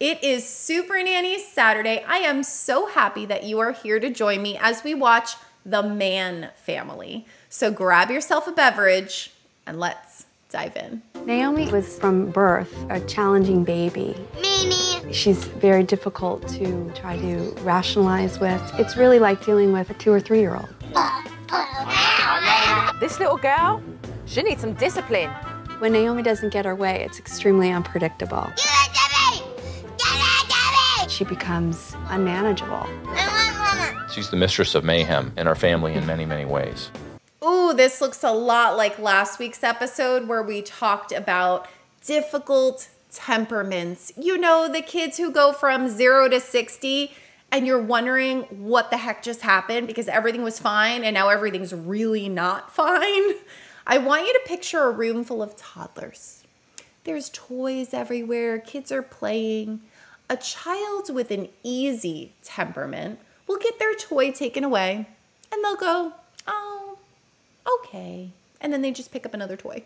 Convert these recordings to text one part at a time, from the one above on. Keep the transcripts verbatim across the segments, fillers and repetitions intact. It is Supernanny Saturday. I am so happy that you are here to join me as we watch The Man Family. So grab yourself a beverage and let's dive in. Naomi was from birth a challenging baby. Mimi. She's very difficult to try to rationalize with. It's really like dealing with a two or three-year-old. This little girl, she needs some discipline. When Naomi doesn't get her way, it's extremely unpredictable. She becomes unmanageable. She's the mistress of mayhem in our family in many, many ways. Ooh, this looks a lot like last week's episode where we talked about difficult temperaments. You know, the kids who go from zero to sixty and you're wondering what the heck just happened because everything was fine and now everything's really not fine. I want you to picture a room full of toddlers. There's toys everywhere, kids are playing. A child with an easy temperament will get their toy taken away and they'll go, oh, okay. And then they just pick up another toy.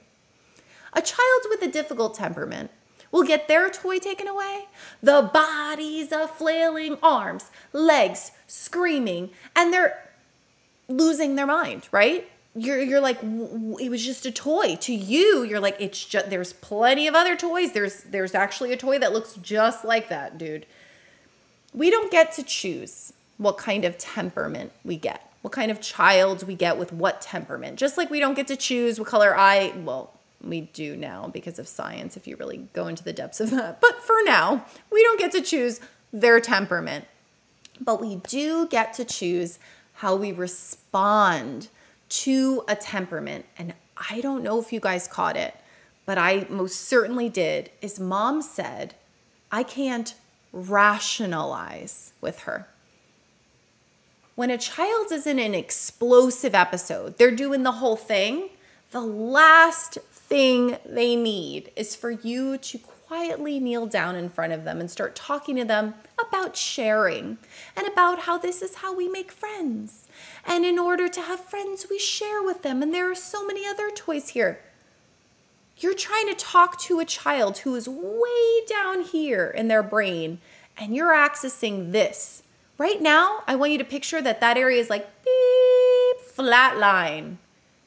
A child with a difficult temperament will get their toy taken away. The bodies are flailing, arms, legs, screaming, and they're losing their mind, right? You're, you're like, it was just a toy. To you, you're like, it's just, there's plenty of other toys. There's, there's actually a toy that looks just like that, dude. We don't get to choose what kind of temperament we get, what kind of child we get with what temperament. Just like we don't get to choose what color eye, well, we do now because of science, if you really go into the depths of that. But for now, we don't get to choose their temperament. But we do get to choose how we respond to a temperament. And I don't know if you guys caught it, but I most certainly did, is Mom said, I can't rationalize with her. When a child is in an explosive episode, they're doing the whole thing, the last thing they need is for you to quietly kneel down in front of them and start talking to them about sharing and about how this is how we make friends. And in order to have friends, we share with them. And there are so many other toys here. You're trying to talk to a child who is way down here in their brain and you're accessing this. Right now, I want you to picture that that area is like beep, flat line.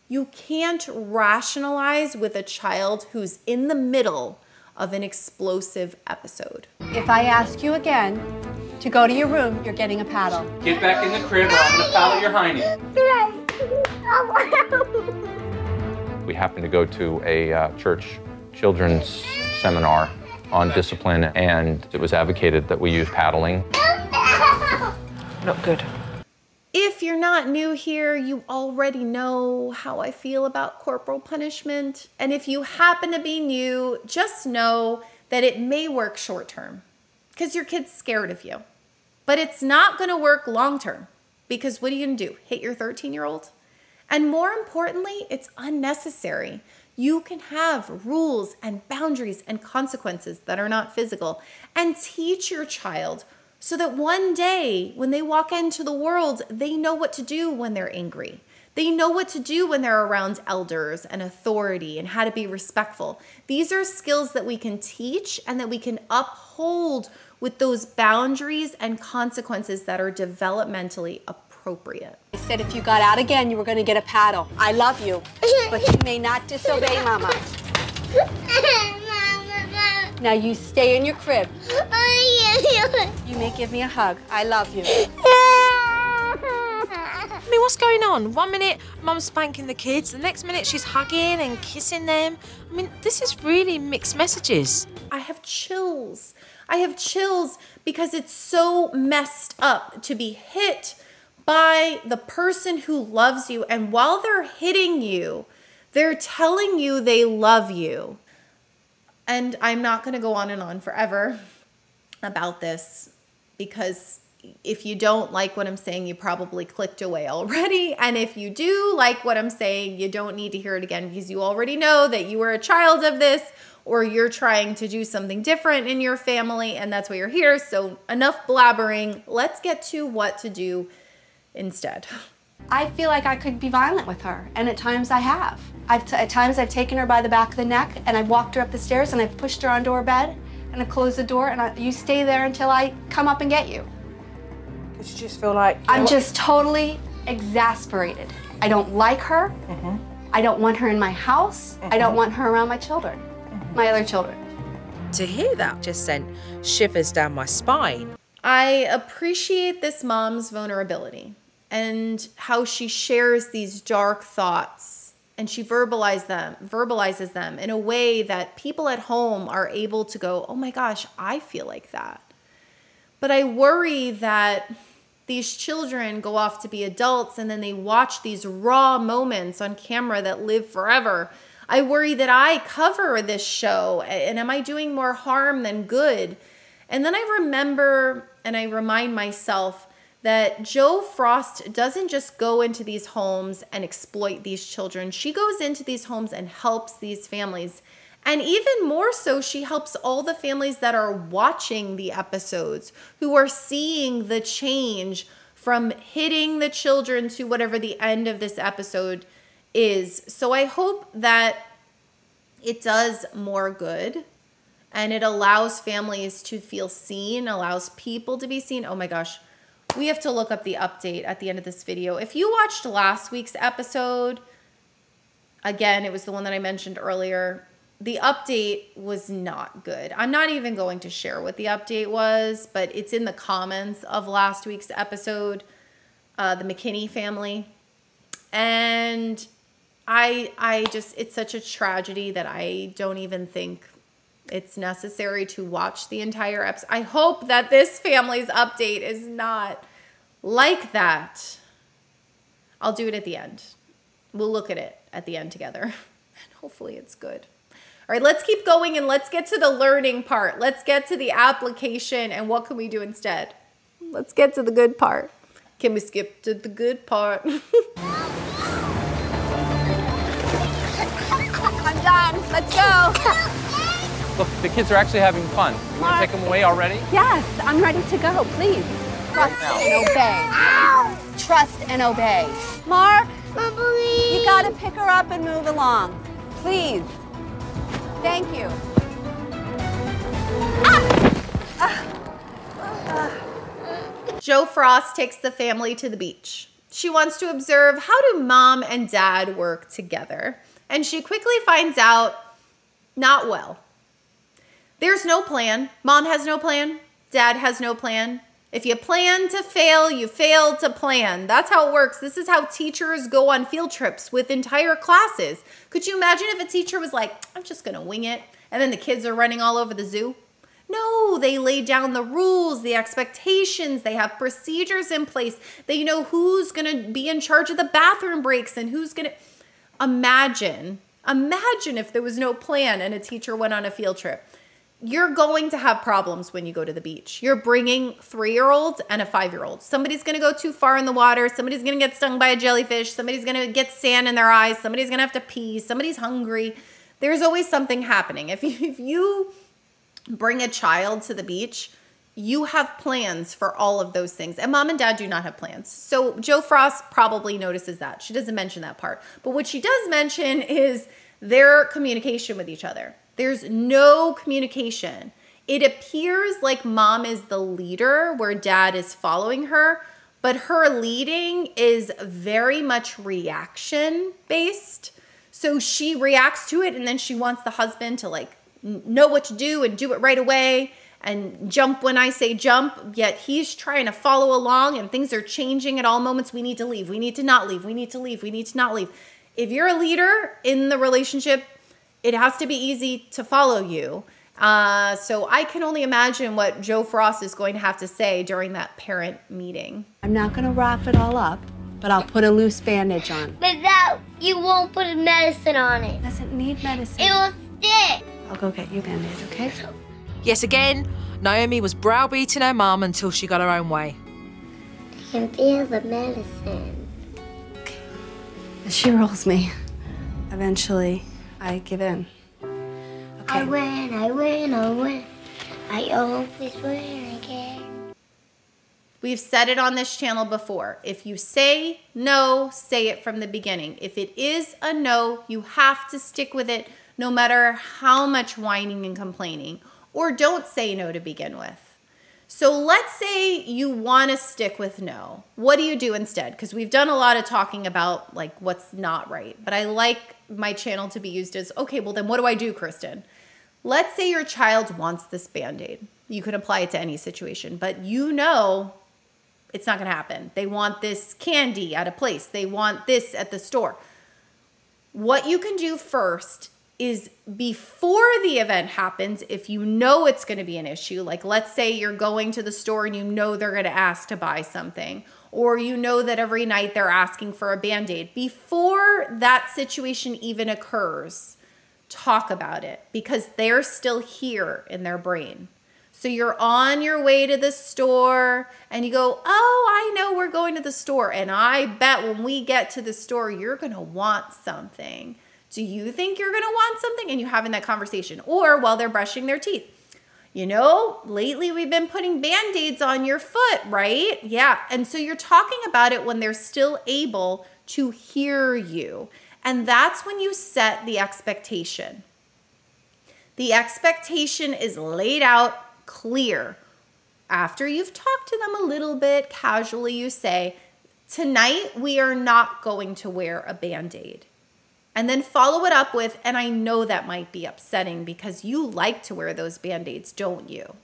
You can't rationalize with a child who's in the middle of an explosive episode. If I ask you again to go to your room, you're getting a paddle. Get back in the crib or I'm gonna paddle your hiney. We happened to go to a uh, church children's seminar on discipline and it was advocated that we use paddling. Not good. If you're not new here, you already know how I feel about corporal punishment. And if you happen to be new, just know that it may work short term because your kid's scared of you. But it's not going to work long term because what are you going to do? Hit your thirteen-year-old? And more importantly, it's unnecessary. You can have rules and boundaries and consequences that are not physical and teach your child so that one day when they walk into the world, they know what to do when they're angry. They know what to do when they're around elders and authority and how to be respectful. These are skills that we can teach and that we can uphold with those boundaries and consequences that are developmentally appropriate. I said if you got out again, you were going to get a paddle. I love you, but you may not disobey Mama. Now you stay in your crib. You may give me a hug. I love you. I mean, what's going on? One minute, Mum's spanking the kids. The next minute, she's hugging and kissing them. I mean, this is really mixed messages. I have chills. I have chills because it's so messed up to be hit by the person who loves you. And while they're hitting you, they're telling you they love you. And I'm not going to go on and on forever about this because if you don't like what I'm saying, you probably clicked away already. And if you do like what I'm saying, you don't need to hear it again because you already know that you were a child of this or you're trying to do something different in your family and that's why you're here. So enough blabbering. Let's get to what to do instead. I feel like I could be violent with her, and at times I have. I've t at times I've taken her by the back of the neck, and I've walked her up the stairs, and I've pushed her onto her bed, and and I close the door and I, you stay there until I come up and get you. Because you just feel like... I'm know, just totally exasperated. I don't like her. Mm-hmm. I don't want her in my house. Mm-hmm. I don't want her around my children, mm-hmm. my other children. To hear that just sent shivers down my spine. I appreciate this mom's vulnerability and how she shares these dark thoughts and she verbalizes them, verbalizes them in a way that people at home are able to go, oh my gosh, I feel like that. But I worry that these children go off to be adults and then they watch these raw moments on camera that live forever. I worry that I cover this show and am I doing more harm than good? And then I remember and I remind myself that Jo Frost doesn't just go into these homes and exploit these children. She goes into these homes and helps these families. And even more so, she helps all the families that are watching the episodes, who are seeing the change from hitting the children to whatever the end of this episode is. So I hope that it does more good and it allows families to feel seen, allows people to be seen. Oh my gosh, we have to look up the update at the end of this video. If you watched last week's episode, again, it was the one that I mentioned earlier, the update was not good. I'm not even going to share what the update was, but it's in the comments of last week's episode, uh, the McKinney family. And I, I just, it's such a tragedy that I don't even think it's necessary to watch the entire episode. I hope that this family's update is not like that. I'll do it at the end. We'll look at it at the end together and hopefully it's good. All right, let's keep going and let's get to the learning part. Let's get to the application and what can we do instead? Let's get to the good part. Can we skip to the good part? I'm done, let's go. Look, the kids are actually having fun. You wanna take them away already? Yes, I'm ready to go, please. Trust now. and obey. Ow. Trust and obey. Mark, you gotta pick her up and move along, please. Thank you. Ah! Ah. Ah. Jo Frost takes the family to the beach. She wants to observe how do mom and dad work together. And she quickly finds out, not well. There's no plan. Mom has no plan. Dad has no plan. If you plan to fail, you fail to plan. That's how it works. This is how teachers go on field trips with entire classes. Could you imagine if a teacher was like, I'm just gonna wing it, and then the kids are running all over the zoo? No, they lay down the rules, the expectations, they have procedures in place. They know who's gonna be in charge of the bathroom breaks and who's gonna, imagine, imagine if there was no plan and a teacher went on a field trip. You're going to have problems when you go to the beach. You're bringing three-year-olds and a five-year-old. Somebody's going to go too far in the water. Somebody's going to get stung by a jellyfish. Somebody's going to get sand in their eyes. Somebody's going to have to pee. Somebody's hungry. There's always something happening. If you, if you bring a child to the beach, you have plans for all of those things. And mom and dad do not have plans. So Jo Frost probably notices that. She doesn't mention that part. But what she does mention is their communication with each other. There's no communication. It appears like mom is the leader where dad is following her, but her leading is very much reaction based. So she reacts to it and then she wants the husband to like know what to do and do it right away and jump when I say jump, yet he's trying to follow along and things are changing at all moments. We need to leave. We need to not leave. We need to leave. We need to not leave. If you're a leader in the relationship, it has to be easy to follow you. Uh, so I can only imagine what Jo Frost is going to have to say during that parent meeting. I'm not going to wrap it all up, but I'll put a loose bandage on. But that, you won't put medicine on it. It doesn't need medicine. It will stick. I'll go get you a bandage, okay? Yet again, Naomi was browbeating her mom until she got her own way. I can feel the medicine. Okay. She rolls me. Eventually. I give in. Okay. I win, I win, I win. I always win again. We've said it on this channel before. If you say no, say it from the beginning. If it is a no, you have to stick with it no matter how much whining and complaining. or don't say no to begin with. So let's say you want to stick with no. What do you do instead? Because we've done a lot of talking about like what's not right, but I like my channel to be used as, okay, well then what do I do, Kristen? Let's say your child wants this Band-Aid. You can apply it to any situation, but you know it's not going to happen. They want this candy at a place. They want this at the store. What you can do first is before the event happens, if you know it's going to be an issue, like let's say you're going to the store and you know they're going to ask to buy something, or you know that every night they're asking for a Band-Aid, before that situation even occurs, talk about it, because they're still here in their brain. So you're on your way to the store and you go, oh, I know we're going to the store, and I bet when we get to the store, you're going to want something. Do you think you're going to want something? And you having that conversation. Or while they're brushing their teeth, you know, lately we've been putting Band-Aids on your foot, right? Yeah. And so you're talking about it when they're still able to hear you. And that's when you set the expectation. The expectation is laid out clear. After you've talked to them a little bit casually, you say, tonight we are not going to wear a Band-Aid. And then follow it up with, and I know that might be upsetting because you like to wear those Band-Aids, don't you?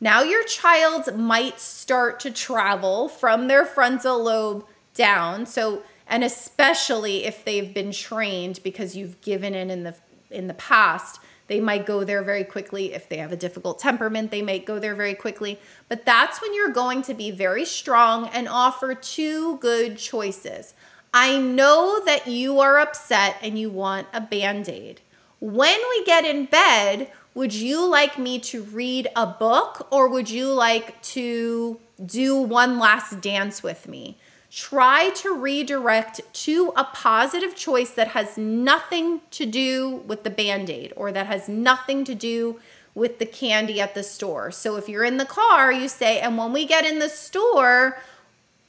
Now your child might start to travel from their frontal lobe down. So, and especially if they've been trained because you've given in in the, in the past, they might go there very quickly. If they have a difficult temperament, they might go there very quickly. But that's when you're going to be very strong and offer two good choices. I know that you are upset and you want a Band-Aid. When we get in bed, would you like me to read a book, or would you like to do one last dance with me? Try to redirect to a positive choice that has nothing to do with the Band-Aid or that has nothing to do with the candy at the store. So if you're in the car, you say, and when we get in the store,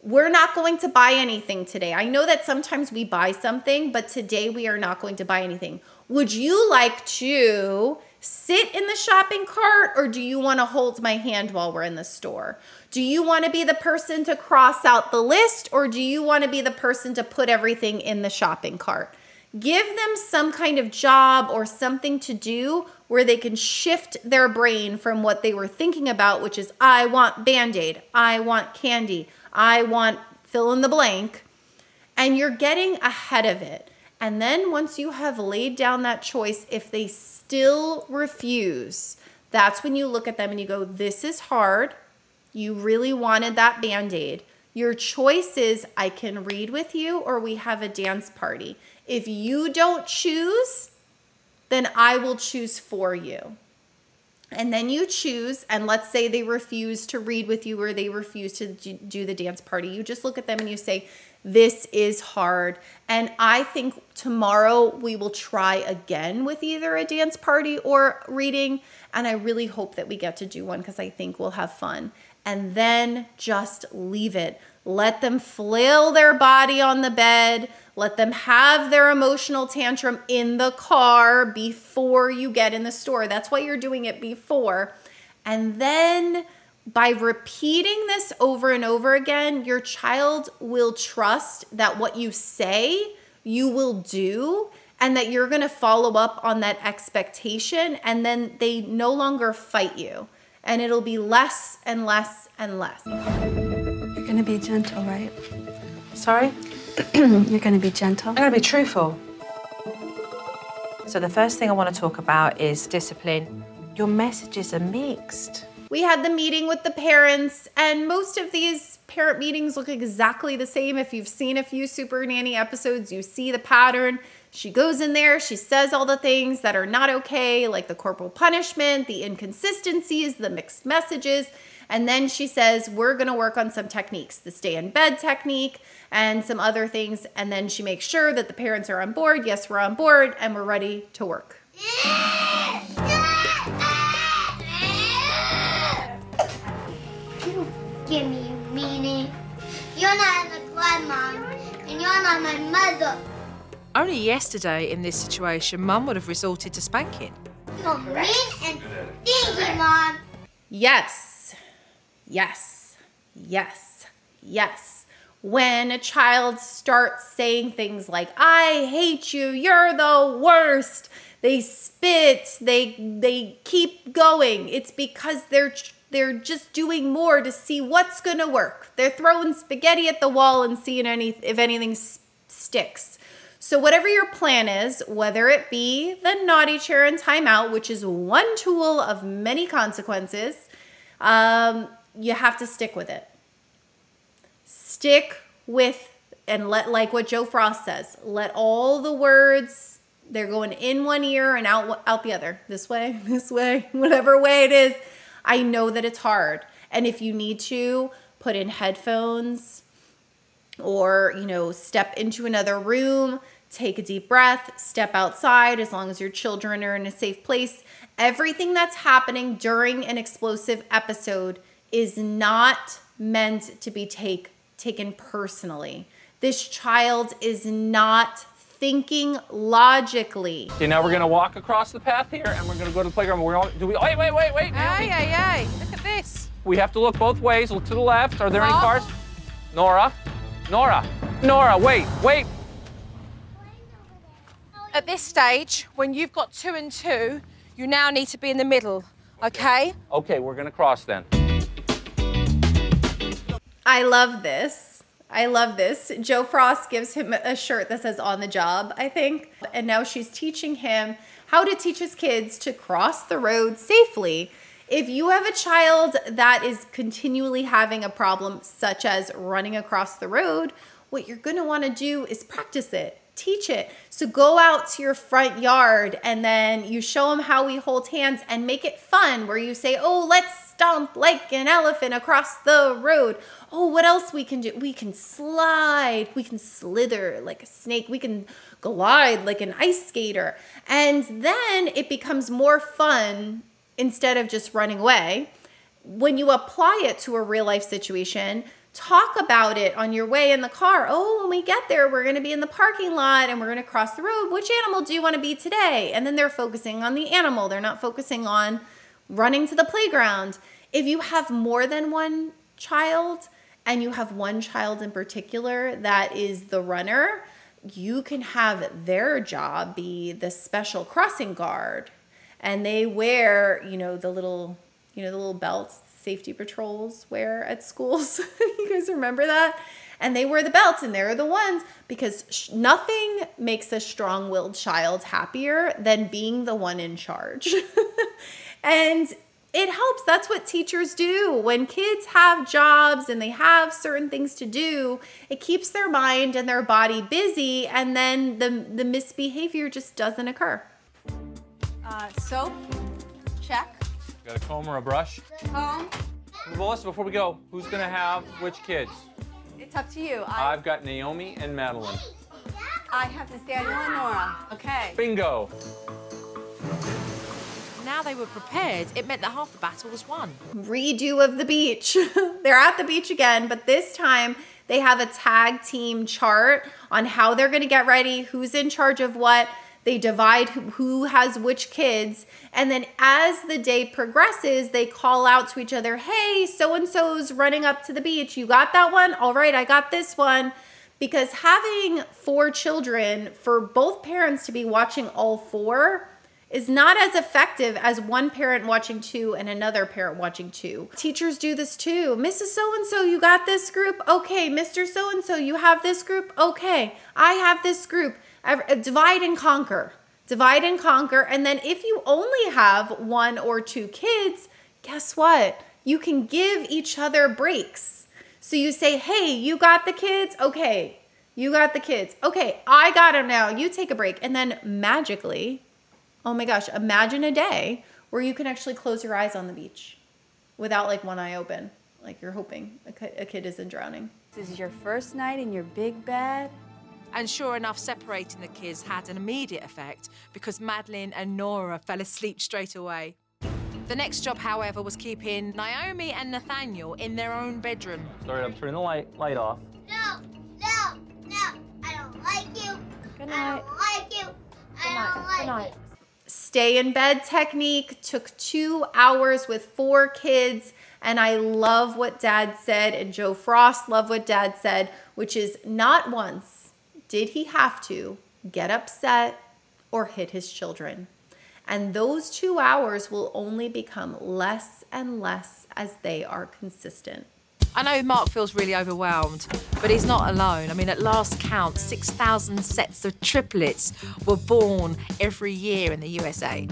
we're not going to buy anything today. I know that sometimes we buy something, but today we are not going to buy anything. Would you like to sit in the shopping cart, or do you want to hold my hand while we're in the store? Do you want to be the person to cross out the list, or do you want to be the person to put everything in the shopping cart? Give them some kind of job or something to do where they can shift their brain from what they were thinking about, which is I want Band-Aid, I want candy, I want fill in the blank, and you're getting ahead of it. And then once you have laid down that choice, if they still refuse, that's when you look at them and you go, this is hard. You really wanted that Band-Aid. Your choice is I can read with you, or we have a dance party. If you don't choose, then I will choose for you. And then you choose, and let's say they refuse to read with you or they refuse to do the dance party. You just look at them and you say, this is hard. And I think tomorrow we will try again with either a dance party or reading. And I really hope that we get to do one because I think we'll have fun. And then just leave it. Let them flail their body on the bed. Let them have their emotional tantrum in the car before you get in the store. That's why you're doing it before. And then by repeating this over and over again, your child will trust that what you say, you will do, and that you're going to follow up on that expectation. And then they no longer fight you. And it'll be less and less and less. You're gonna be gentle, right? Sorry? You're gonna be gentle. I'm gonna be truthful. So the first thing I wanna talk about is discipline. Your messages are mixed. We had the meeting with the parents, and most of these parent meetings look exactly the same. If you've seen a few Supernanny episodes, you see the pattern. She goes in there, she says all the things that are not okay, like the corporal punishment, the inconsistencies, the mixed messages, and then she says, we're gonna work on some techniques, the stay in bed technique and some other things, and then she makes sure that the parents are on board, yes, we're on board, and we're ready to work. Give me you meanie. You're not in the club, Mom, and you're not my mother. Only yesterday in this situation, Mum would have resorted to spanking. You're mean and Thank you, Mom. Yes, yes, yes, yes. When a child starts saying things like, I hate you, you're the worst, they spit, they they keep going. It's because they're they're just doing more to see what's gonna work. They're throwing spaghetti at the wall and seeing any if anything sticks. So whatever your plan is, whether it be the naughty chair and timeout, which is one tool of many consequences, um, you have to stick with it. Stick with, and let, like what Jo Frost says, let all the words, they're going in one ear and out, out the other. This way, this way, whatever way it is. I know that it's hard. And if you need to, put in headphones or, you know, step into another room, take a deep breath, step outside as long as your children are in a safe place. Everything that's happening during an explosive episode is not meant to be take, taken personally. This child is not thinking logically. Okay, now we're going to walk across the path here and we're going to go to the playground. We're all, do we, wait, wait, wait, wait. Aye, aye, aye. Look at this. We have to look both ways. Look to the left. Are there oh. any cars? Nora. Nora, Nora, wait, wait. At this stage, when you've got two and two, you now need to be in the middle, okay? Okay, we're gonna cross then. I love this. I love this. Jo Frost gives him a shirt that says on the job, I think. And now she's teaching him how to teach his kids to cross the road safely. If you have a child that is continually having a problem, such as running across the road, what you're going to want to do is practice it, teach it. So go out to your front yard and then you show them how we hold hands and make it fun where you say, oh, let's stomp like an elephant across the road. Oh, what else we can do? We can slide. We can slither like a snake. We can glide like an ice skater. And then it becomes more fun instead of just running away. When you apply it to a real life situation, talk about it on your way in the car. Oh, when we get there, we're gonna be in the parking lot and we're gonna cross the road. Which animal do you wanna be today? And then they're focusing on the animal. They're not focusing on running to the playground. If you have more than one child and you have one child in particular that is the runner, you can have their job be the special crossing guard. And they wear, you know, the little, you know, the little belts safety patrols wear at schools. You guys remember that? And they wear the belts and they're the ones, because sh nothing makes a strong-willed child happier than being the one in charge. And it helps. That's what teachers do. When kids have jobs and they have certain things to do, it keeps their mind and their body busy, and then the, the misbehavior just doesn't occur. Uh, soap, check. Got a comb or a brush? Comb. Melissa, before we go, who's gonna have which kids? It's up to you. I... I've got Naomi and Madeline. I have Nathaniel and Nora. Okay. Bingo. Now they were prepared, it meant that half the battle was won. Redo of the beach. They're at the beach again, but this time they have a tag team chart on how they're gonna get ready, who's in charge of what. They divide who has which kids. And then as the day progresses, they call out to each other, hey, so-and-so's running up to the beach. You got that one? All right, I got this one. Because having four children, for both parents to be watching all four is not as effective as one parent watching two and another parent watching two. Teachers do this too. Missus So-and-so, you got this group? Okay. Mister So-and-so, you have this group? Okay. I have this group. Divide and conquer, divide and conquer. And then if you only have one or two kids, guess what? You can give each other breaks. So you say, hey, you got the kids? Okay, you got the kids. Okay, I got them now, you take a break. And then magically, oh my gosh, imagine a day where you can actually close your eyes on the beach without like one eye open, like you're hoping a kid isn't drowning. This is your first night in your big bed. And sure enough, separating the kids had an immediate effect because Madeline and Nora fell asleep straight away. The next job, however, was keeping Naomi and Nathaniel in their own bedroom. Sorry, I'm turning the light, light off. No, no, no, I don't like you. Good night. I don't like you. I don't like you. Good night. stay in bed technique. Took two hours with four kids. And I love what Dad said, and Jo Frost loved what Dad said, which is not once did he have to get upset or hit his children. And those two hours will only become less and less as they are consistent. I know Mark feels really overwhelmed, but he's not alone. I mean, at last count, six thousand sets of triplets were born every year in the U S A.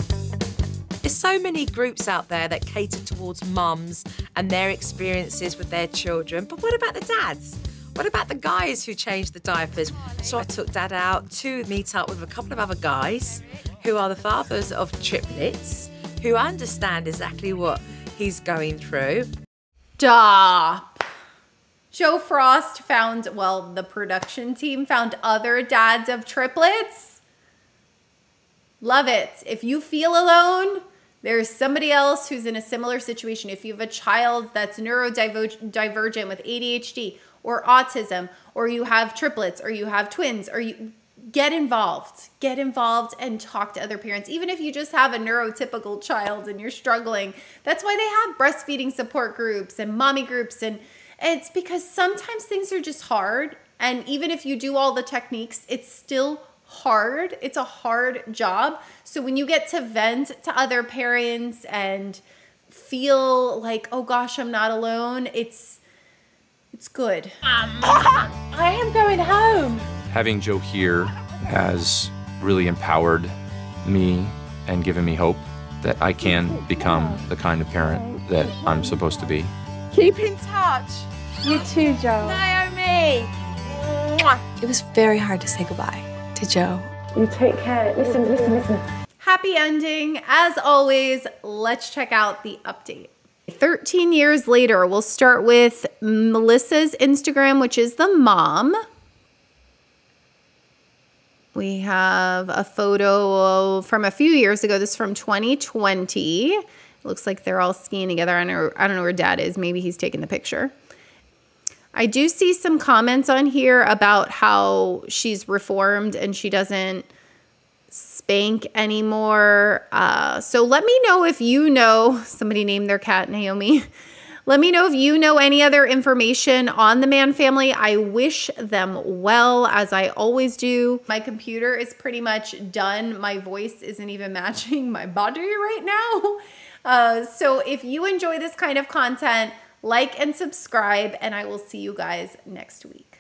There's so many groups out there that cater towards mums and their experiences with their children, but what about the dads? What about the guys who change the diapers? So I took Dad out to meet up with a couple of other guys who are the fathers of triplets, who understand exactly what he's going through. Stop. Jo Frost found, well, the production team found other dads of triplets. Love it. If you feel alone, there's somebody else who's in a similar situation. If you have a child that's neurodivergent with A D H D or autism, or you have triplets, or you have twins, or you get involved, get involved and talk to other parents. Even if you just have a neurotypical child and you're struggling, that's why they have breastfeeding support groups and mommy groups. And it's because sometimes things are just hard. And even if you do all the techniques, it's still hard. It's a hard job. So when you get to vent to other parents and feel like, oh gosh, I'm not alone, it's, it's good. Um, I am going home. Having Jo here has really empowered me and given me hope that I can become the kind of parent that I'm supposed to be. Keep in touch. You too, Jo. Naomi. It was very hard to say goodbye to Jo. You take care. Listen, listen, listen. Happy ending. As always, let's check out the update. thirteen years later, we'll start with Melissa's Instagram, which is the mom. We have a photo from a few years ago. This is from twenty twenty. It looks like they're all skiing together. I don't know, I don't know where Dad is. Maybe he's taking the picture. I do see some comments on here about how she's reformed and she doesn't spank anymore. Uh, so let me know if you know. Somebody named their cat Naomi. Let me know if you know any other information on the Mann family. I wish them well, as I always do. My computer is pretty much done. My voice isn't even matching my body right now. Uh, so if you enjoy this kind of content, like and subscribe, and I will see you guys next week.